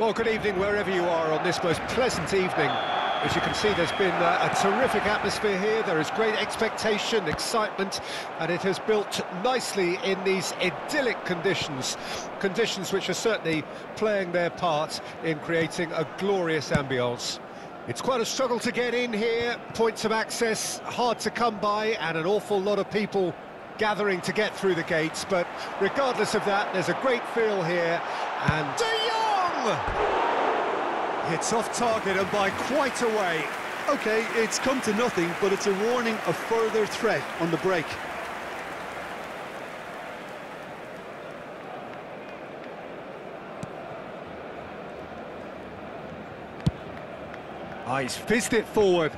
Well, good evening wherever you are on this most pleasant evening. As you can see, there's been a terrific atmosphere here. There is great expectation, excitement, and it has built nicely in these idyllic conditions, conditions which are certainly playing their part in creating a glorious ambience. It's quite a struggle to get in here, points of access hard to come by, and an awful lot of people gathering to get through the gates. But regardless of that, there's a great feel here, and... De Jong! It's off target and by quite a way. OK, it's come to nothing, but it's a warning of further threat on the break. He's fizzed it forward.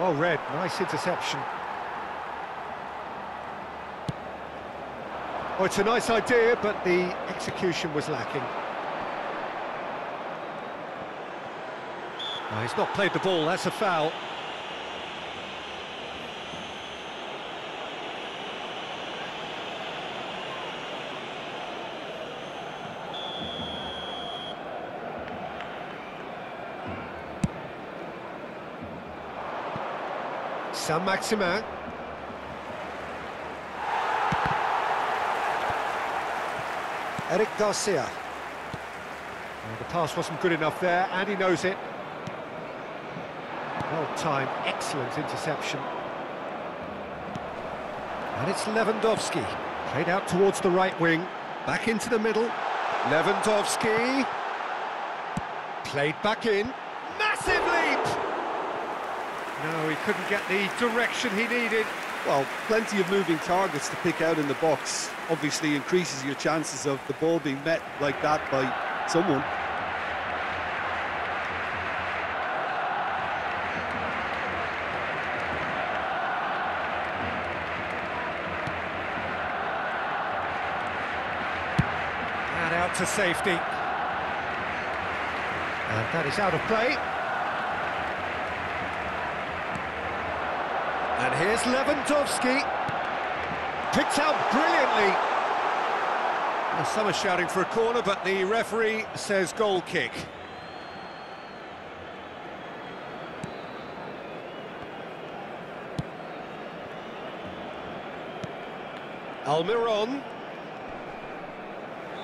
Oh, Red, nice interception. Oh, it's a nice idea, but the execution was lacking. Oh, he's not played the ball, that's a foul. San Maximin. Eric Garcia. Oh, the pass wasn't good enough there, and he knows it. Well-timed, excellent interception. And it's Lewandowski. Played out towards the right wing, back into the middle. Lewandowski. Played back in. Massive leap! No, he couldn't get the direction he needed. Well, plenty of moving targets to pick out in the box. Obviously increases your chances of the ball being met like that by someone. And out to safety. And that is out of play. And here's Lewandowski, picked out brilliantly. Well, some are shouting for a corner, but the referee says goal kick. Almiron.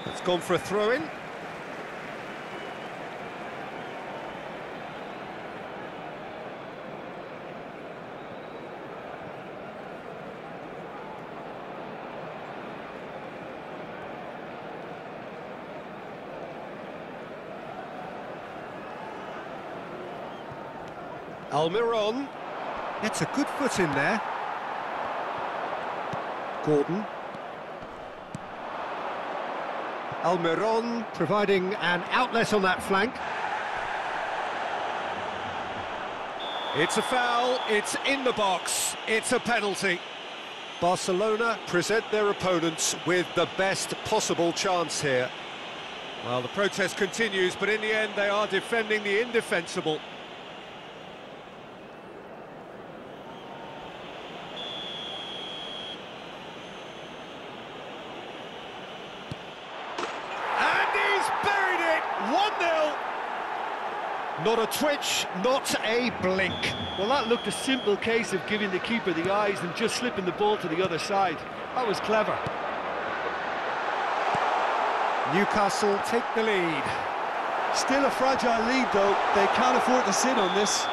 It's gone for a throw-in. Almiron. It's a good foot in there. Gordon. Almiron providing an outlet on that flank. It's a foul, it's in the box, it's a penalty. Barcelona present their opponents with the best possible chance here. Well, the protest continues, but in the end they are defending the indefensible. Not a twitch, not a blink. Well, that looked a simple case of giving the keeper the eyes and just slipping the ball to the other side. That was clever. Newcastle take the lead. Still a fragile lead, though. They can't afford to sit on this.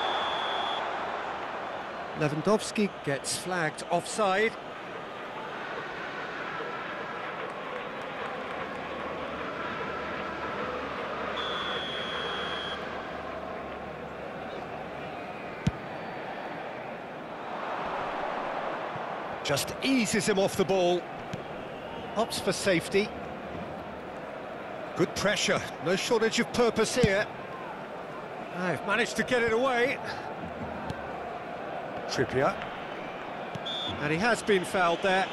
Lewandowski gets flagged offside. Just eases him off the ball. Opts for safety. Good pressure. No shortage of purpose here. I've managed to get it away. Trippier. And he has been fouled there.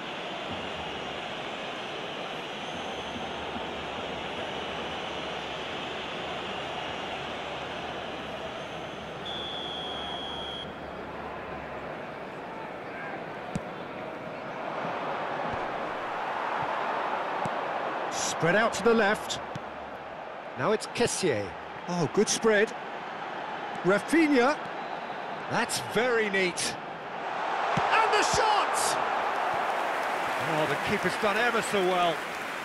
Spread out to the left. Now it's Kessie. Oh, good spread. Rafinha. That's very neat. And the shot! Oh, the keeper's done ever so well.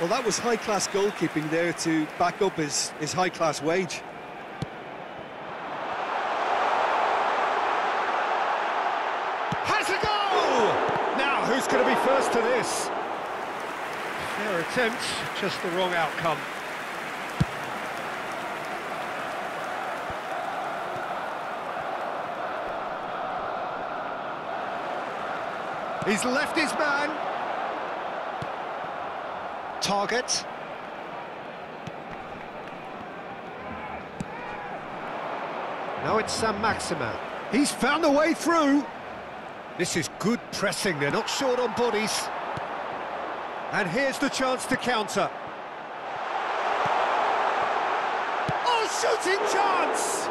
Well, that was high-class goalkeeping there to back up his high-class wage. Has a goal! Now, who's going to be first to this? Fair attempt, just the wrong outcome. He's left his man. Target. Now it's San Maxima. He's found a way through. This is good pressing. They're not short on bodies. And here's the chance to counter. Oh, shooting chance!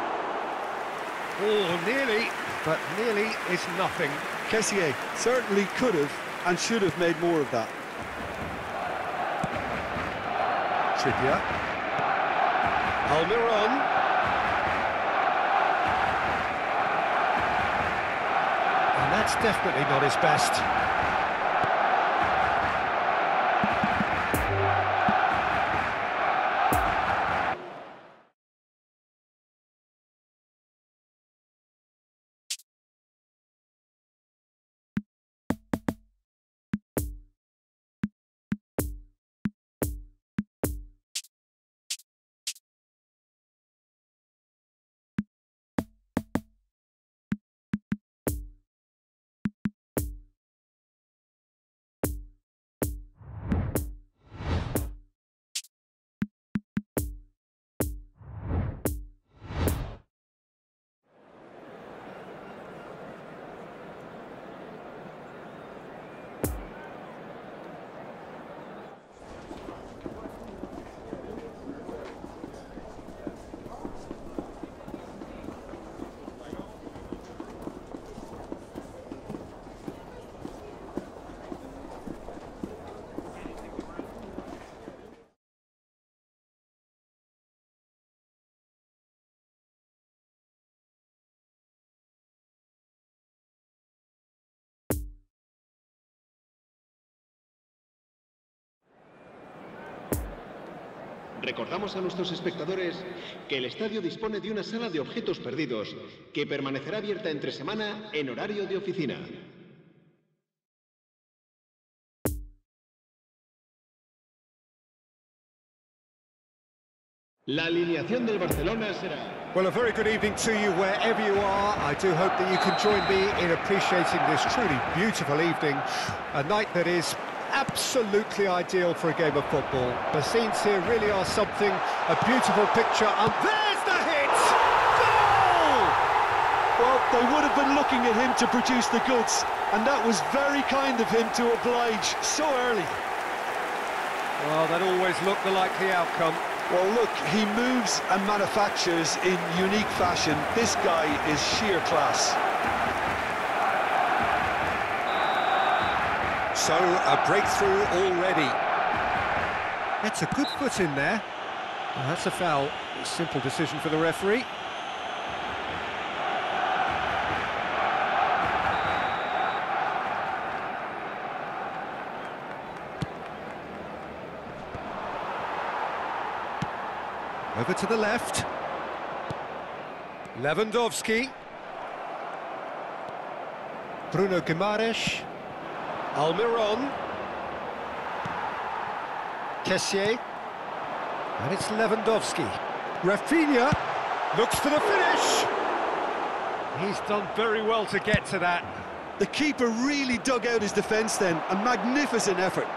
Oh, nearly, but nearly is nothing. Kessie certainly could have and should have made more of that. Trippier. Almiron. And that's definitely not his best. Recordamos a nuestros espectadores que el estadio dispone de una sala de objetos perdidos que permanecerá abierta entre semana en horario de oficina. La alineación del Barcelona será... Well, a very good evening to you wherever you are. I do hope that you can join me in appreciating this truly beautiful evening, a night that is... absolutely ideal for a game of football. The scenes here really are something, a beautiful picture, and there's the hit! Goal! Well, they would have been looking at him to produce the goods, and that was very kind of him to oblige so early. Well, that always looked the likely outcome. Well, look, he moves and manufactures in unique fashion. This guy is sheer class. So, a breakthrough already. That's a good foot in there. Well, that's a foul. A simple decision for the referee. Over to the left. Lewandowski. Bruno Guimarães. Almiron. Kessie. And it's Lewandowski. Rafinha looks for the finish. He's done very well to get to that. The keeper really dug out his defence then. A magnificent effort.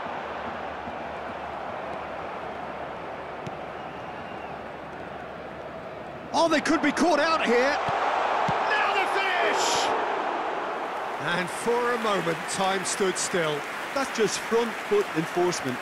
Oh, they could be caught out here. And for a moment, time stood still. That's just front foot enforcement.